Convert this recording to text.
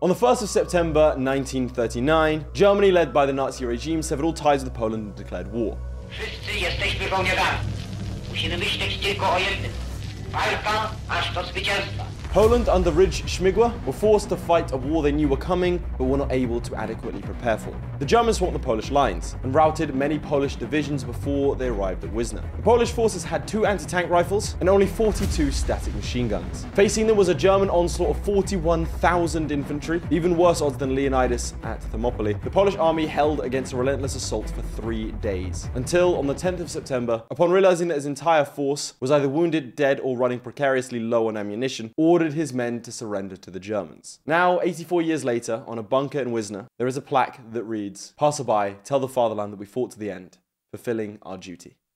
On the 1st of September 1939, Germany, led by the Nazi regime, severed all ties with Poland and declared war. Wszyscy jesteśmy żołnierzami. Musimy myśleć tylko o jednym. Walka aż do zwycięstwa. Poland under Rydż Śmigły were forced to fight a war they knew were coming, but were not able to adequately prepare for. The Germans swamped the Polish lines and routed many Polish divisions before they arrived at Wizna. The Polish forces had 2 anti-tank rifles and only 42 static machine guns. Facing them was a German onslaught of 41,000 infantry, even worse odds than Leonidas at Thermopylae. The Polish army held against a relentless assault for 3 days, until on the 10th of September, upon realizing that his entire force was either wounded, dead, or running precariously low on ammunition, ordered his men to surrender to the Germans. Now, 84 years later, on a bunker in Wizna, there is a plaque that reads, "Passerby, tell the fatherland that we fought to the end, fulfilling our duty."